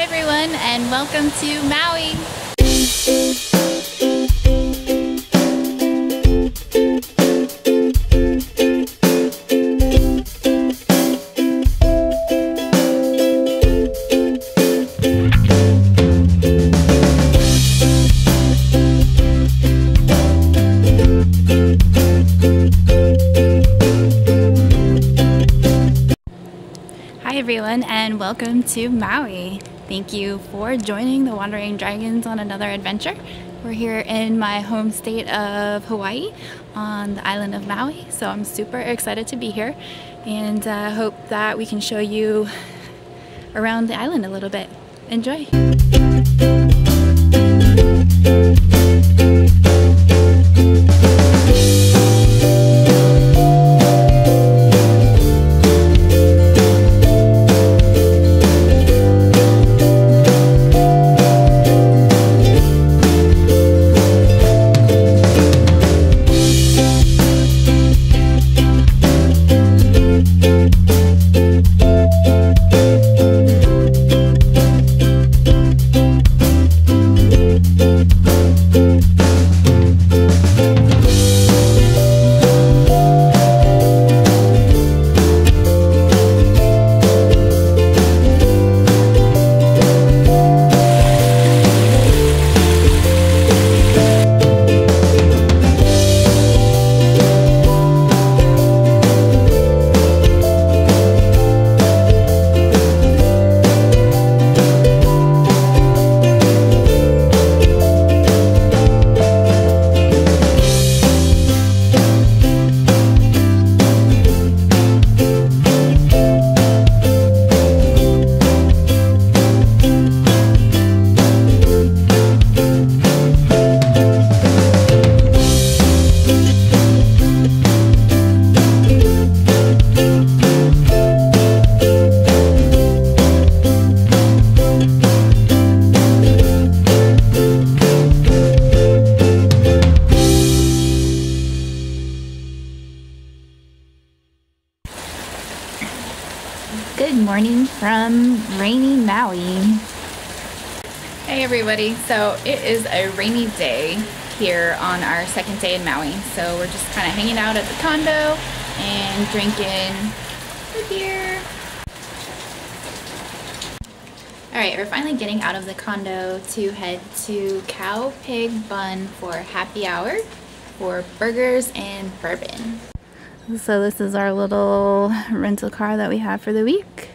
Hi everyone, and welcome to Maui. And welcome to Maui. Thank you for joining the Wandering Dragons on another adventure. We're here in my home state of Hawaii on the island of Maui, so I'm super excited to be here, and I hope that we can show you around the island a little bit. Enjoy! Good morning from rainy Maui. Hey everybody, so it is a rainy day here on our second day in Maui. So we're just kind of hanging out at the condo and drinking a beer. Alright, we're finally getting out of the condo to head to Cow Pig Bun for happy hour for burgers and bourbon. So this is our little rental car that we have for the week.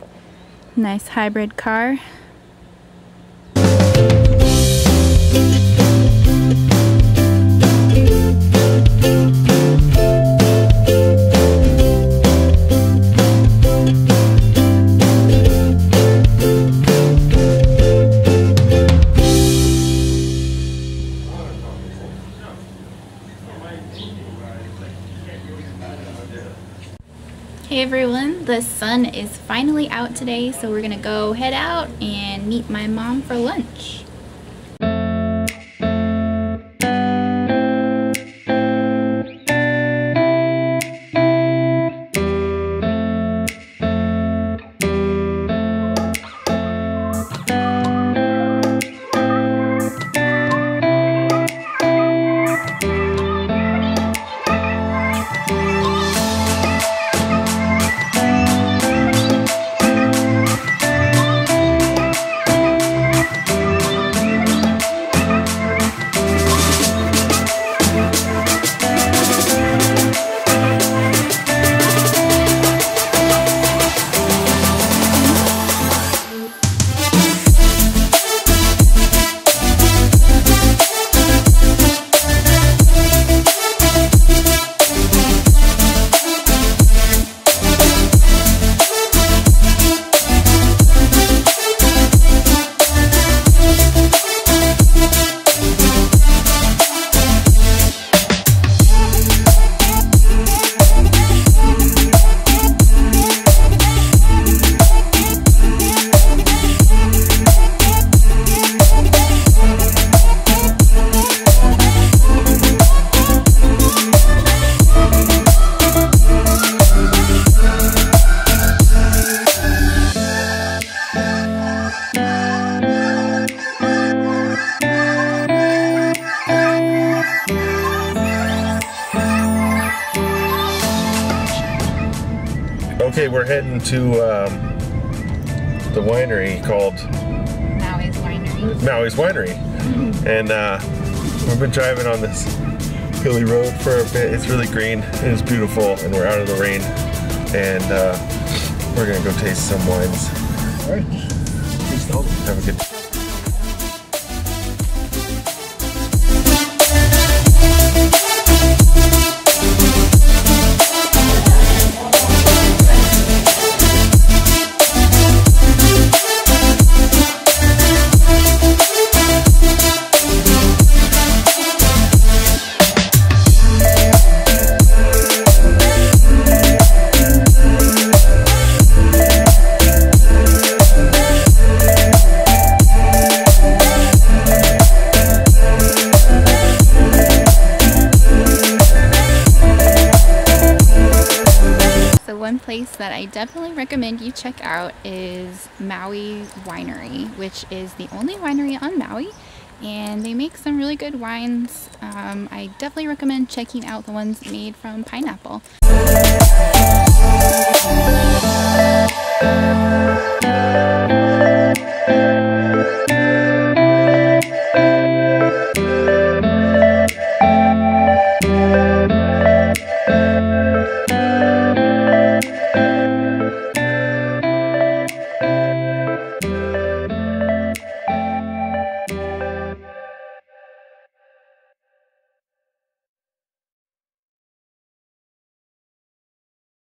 Nice hybrid car. Hey everyone, the sun is finally out today, so we're gonna go head out and meet my mom for lunch. we're heading to the winery called Maui's Winery. Maui's Winery. And we've been driving on this hilly road for a bit. It's really green and it's beautiful, and we're out of the rain, and we're gonna go taste some wines. All right. Have a good day. One place that I definitely recommend you check out is Maui's Winery, which is the only winery on Maui, and they make some really good wines. I definitely recommend checking out the ones made from pineapple.